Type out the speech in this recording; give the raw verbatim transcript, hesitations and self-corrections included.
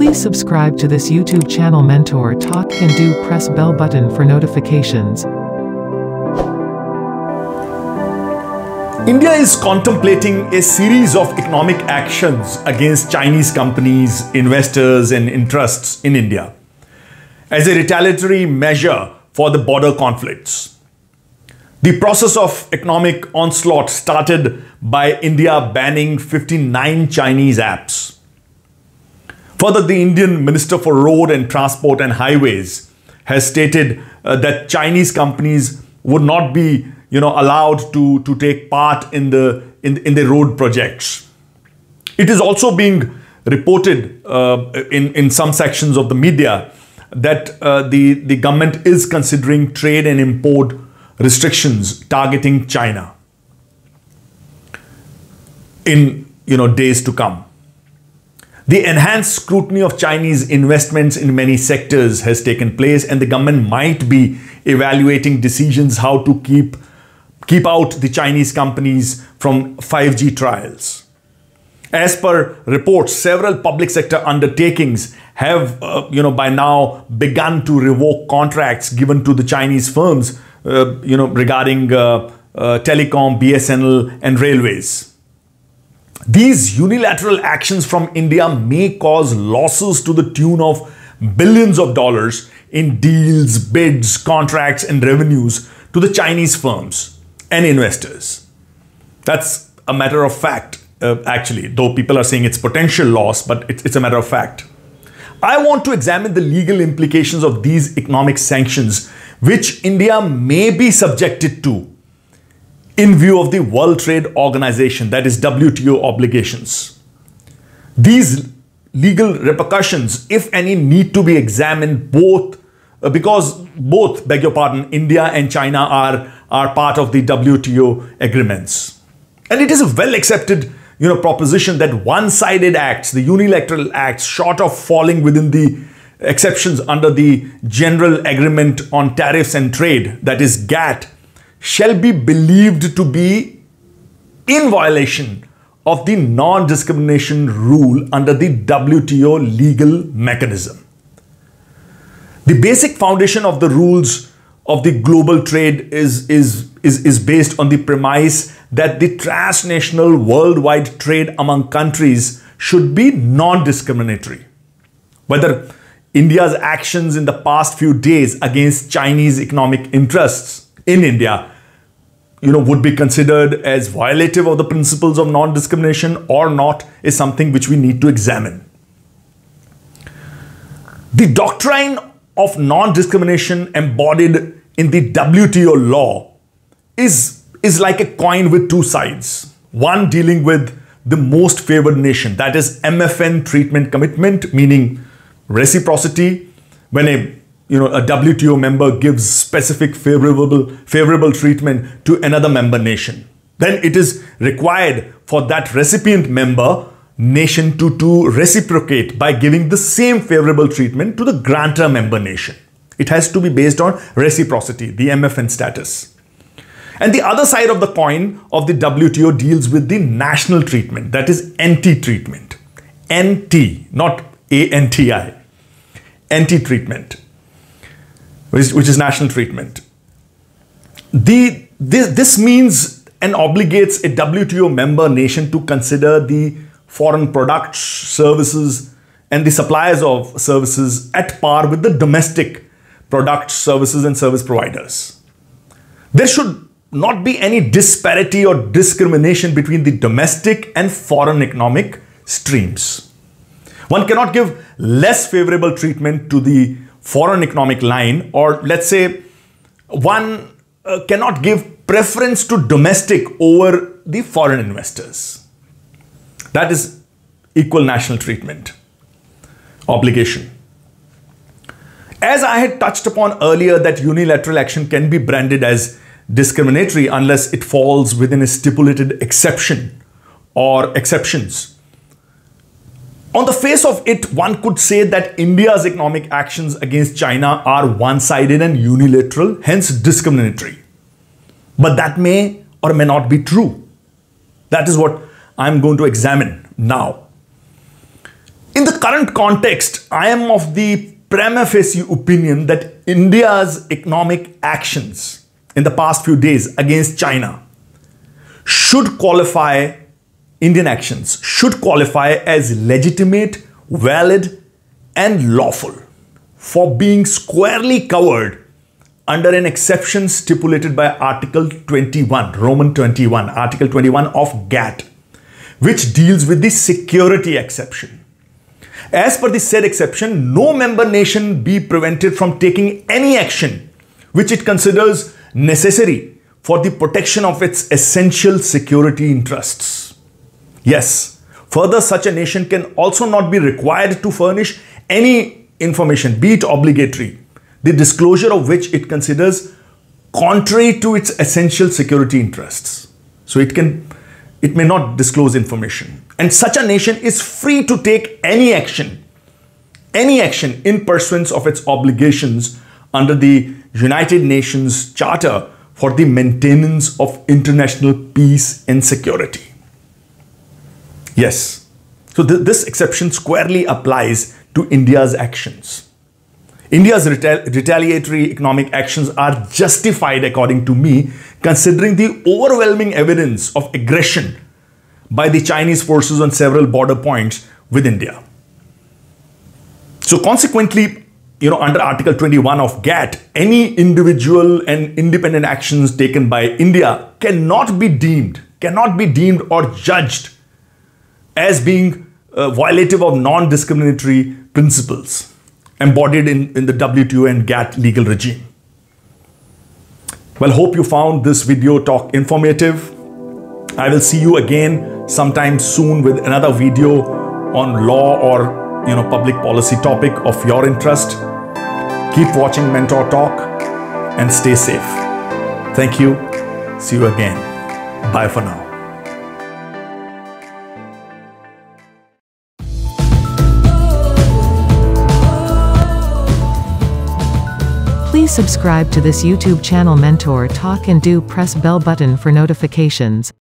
Please subscribe to this YouTube channel Mentor Talk and do press bell button for notifications. India is contemplating a series of economic actions against Chinese companies, investors and interests in India as a retaliatory measure for the border conflicts. The process of economic onslaught started by India banning fifty-nine Chinese apps. Further, the Indian Minister for Road and Transport and Highways has stated uh, that Chinese companies would not be you know, allowed to, to take part in the, in, in the road projects. It is also being reported uh, in, in some sections of the media that uh, the, the government is considering trade and import restrictions targeting China in you know, days to come. The enhanced scrutiny of Chinese investments in many sectors has taken place, and the government might be evaluating decisions how to keep Keep out the Chinese companies from five G trials. As per reports, several public sector undertakings have, uh, you know, by now begun to revoke contracts given to the Chinese firms, uh, you know, regarding uh, uh, telecom, B S N L, and railways. These unilateral actions from India may cause losses to the tune of billions of dollars in deals, bids, contracts, and revenues to the Chinese firms and investors. That's a matter of fact, uh, actually, though people are saying it's potential loss, but it's, it's a matter of fact. I want to examine the legal implications of these economic sanctions, which India may be subjected to in view of the World Trade Organization, that is W T O obligations. These legal repercussions, if any, need to be examined both Uh, because both, beg your pardon, India and China are, are part of the W T O agreements. And it is a well accepted you know, proposition that one-sided acts, the unilateral acts, short of falling within the exceptions under the General Agreement on Tariffs and Trade, that is GATT, shall be believed to be in violation of the non-discrimination rule under the W T O legal mechanism. The basic foundation of the rules of the global trade is, is, is, is based on the premise that the transnational worldwide trade among countries should be non-discriminatory. Whether India's actions in the past few days against Chinese economic interests in India you know, would be considered as violative of the principles of non-discrimination or not is something which we need to examine. The doctrine of non-discrimination embodied in the W T O law is, is like a coin with two sides. One dealing with the most favored nation, that is M F N treatment commitment, meaning reciprocity. When a, you know, a W T O member gives specific favorable, favorable treatment to another member nation, then it is required for that recipient member nation to, to reciprocate by giving the same favorable treatment to the grantor member nation. It has to be based on reciprocity, the M F N status. And the other side of the coin of the W T O deals with the national treatment, that is N T treatment. N T, not A N T I. N T treatment, which, which is national treatment. The, this, this means and obligates a W T O member nation to consider the foreign products, services, and the suppliers of services at par with the domestic products, services, and service providers. There should not be any disparity or discrimination between the domestic and foreign economic streams. One cannot give less favorable treatment to the foreign economic line, or let's say one uh, cannot give preference to domestic over the foreign investors. That is equal national treatment obligation. As I had touched upon earlier, that unilateral action can be branded as discriminatory unless it falls within a stipulated exception or exceptions. On the face of it, one could say that India's economic actions against China are one-sided and unilateral, hence discriminatory. But that may or may not be true. That is what I'm going to examine now. In the current context, I am of the prima facie opinion that India's economic actions in the past few days against China should qualify, Indian actions should qualify as legitimate, valid and lawful for being squarely covered under an exception stipulated by Article twenty-one, Roman twenty-one, Article twenty-one of GATT, which deals with the security exception. As per the said exception, no member nation be prevented from taking any action which it considers necessary for the protection of its essential security interests. Yes, further, such a nation can also not be required to furnish any information, be it obligatory, the disclosure of which it considers contrary to its essential security interests. So it can, it may not disclose information. And such a nation is free to take any action, any action in pursuance of its obligations under the United Nations Charter for the maintenance of international peace and security. Yes, so th this exception squarely applies to India's actions. India's retali retaliatory economic actions are justified, according to me, considering the overwhelming evidence of aggression by the Chinese forces on several border points with India. So consequently, you know, under Article twenty-one of GATT, any individual and independent actions taken by India cannot be deemed, cannot be deemed or judged as being uh, violative of non-discriminatory principles embodied in, in the W T O and GATT legal regime. Well, hope you found this video talk informative. I will see you again sometime soon with another video on law or, you know, public policy topic of your interest. Keep watching Mentor Talk and stay safe. Thank you. See you again. Bye for now. Please subscribe to this YouTube channel Mentor Talk and do press bell button for notifications.